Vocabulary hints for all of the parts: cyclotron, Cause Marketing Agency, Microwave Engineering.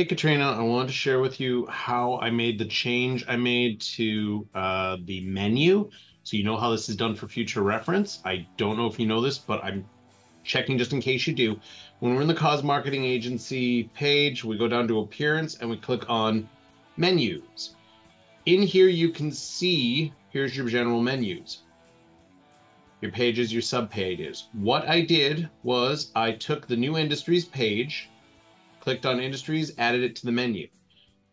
Hey, Katrina, I wanted to share with you how I made the change I made to the menu. So you know how this is done for future reference. I don't know if you know this, but I'm checking just in case you do. When we're in the Cause Marketing Agency page, we go down to Appearance and we click on Menus. In here, you can see, here's your general menus, your pages, your subpages. What I did was I took the new industries page, clicked on industries, added it to the menu.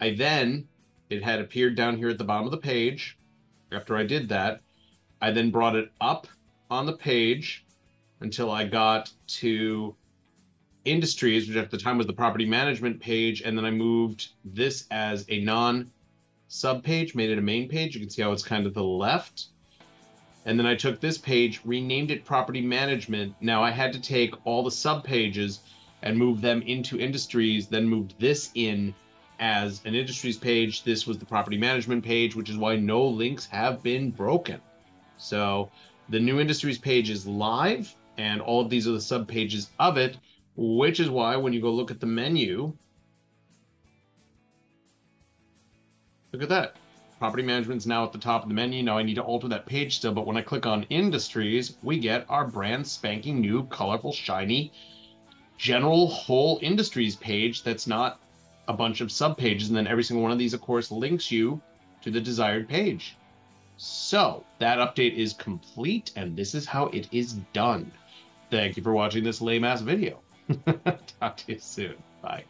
It had appeared down here at the bottom of the page. After I did that, I then brought it up on the page until I got to industries, which at the time was the property management page. And then I moved this as a non-sub page, made it a main page. You can see how it's kind of to the left. And then I took this page, renamed it property management. Now I had to take all the sub pages and move them into industries, then moved this in as an industries page. This was the property management page, which is why no links have been broken. So the new industries page is live, and all of these are the sub pages of it, which is why when you go look at the menu, look at that. Property management is now at the top of the menu. Now I need to alter that page still, but when I click on industries, we get our brand spanking new, colorful, shiny, general whole industries page that's not a bunch of sub pages. And then every single one of these, of course, links you to the desired page. So that update is complete, and this is how it is done. Thank you for watching this lame ass video. Talk to you soon. Bye.